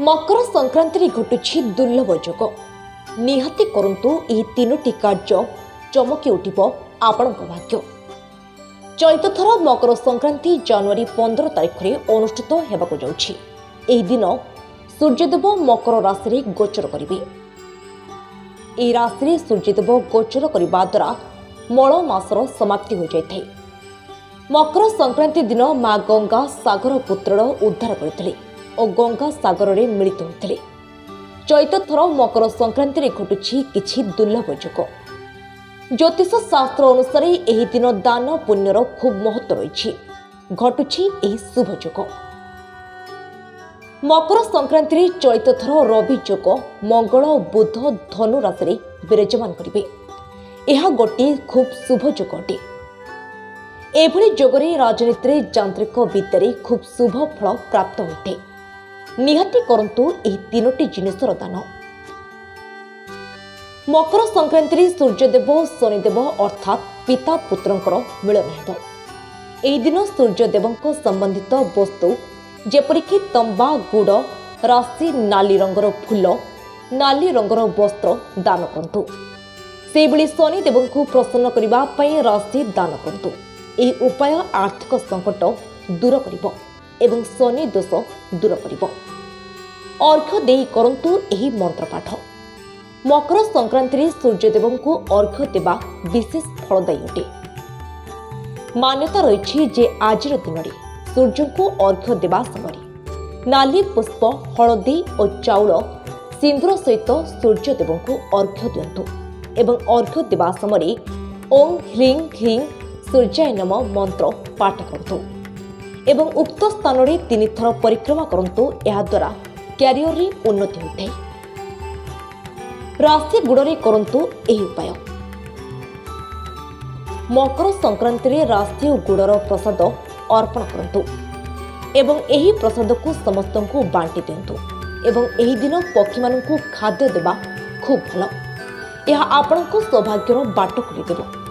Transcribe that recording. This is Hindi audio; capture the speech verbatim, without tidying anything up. मकर संक्रांति घटुछि दुर्लभ जोग निहाती करंतु एही तीनोटी कार्य चमकी उठिब आपण भाग्य। चलित थर मकर संक्रांति जनवरी पंद्रह तारीख रे अनुष्ठित हेबाकु जाउछि। एही दिन सूर्यदेव मकर राशि गोचर करिवे। एही राशि सूर्यदेव गोचर करबा द्वारा मल मासर समाप्ति हो जाए। मकर संक्रांति दिन माँ गंगा सागर पुत्र उद्धार करथिले और गंगा सागर में मिलित होते। चैत थर मकर संक्रांति घटुछि किछि दुर्लभ जोग। ज्योतिष शास्त्र अनुसार एही दिन दान पुण्यर खूब महत्व रही। घटुछि एही शुभ जोग। मकर संक्रांति चैत थर रवि जोग मंगल और बुध धनु राशि विराजमान करिवे। यह गोटे खूब शुभ जोग अटे। एभली जोगरे राजनीति रे यांत्रिक विद्यारे खूब शुभ फल प्राप्त होते। निहाती करंतु एही तीनोटी जिनिसर दान। मकर संक्रांति सूर्यदेव शनिदेव अर्थात पिता पुत्रंकर मिलन हेतु एही दिन सूर्यदेवंक संबंधित वस्तु जेपरिकि तंबा गुड़ राशि नाली रंगर फूल नाली रंगर वस्त्र दान करंतु। सेबेले शनिदेवंक प्रसन्न करिबा पई राशि दान करंतु। यह उपाय आर्थिक संकट दूर करिबो एवं शनि दोष दूर करिबो। अर्घ्य देई करंतु एही मंत्र पाठ। मकर संक्रांति सूर्यदेव को अर्घ्य देवा विशेष फलदायी अटे। मान्यता रही जे आज दिन में सूर्य को अर्घ्य देवा समय नाली पुष्प हलदी और चाउल सिंदूर सहित सूर्यदेव को अर्घ्य दियंतु एवं अर्घ्य देवा समय ओं ह्रीं ह्रीं सूर्याय नम मंत्र पाठ करंतु एवं उक्त स्थान रे तीन थर परिक्रमा करंतु। यह द्वारा क्यारियर रे उन्नति होते। राशि गुड़े करंतु एही उपाय। मकर संक्रांति रे राशि गुड़र प्रसाद अर्पण करंतु एवं एही प्रसाद को समस्त को बांटी दियंतु एवं एही दिन पक्षी माननकु खाद्य देवा खूब भल। यह आपनकु सौभाग्यर बाट खोलिदेब।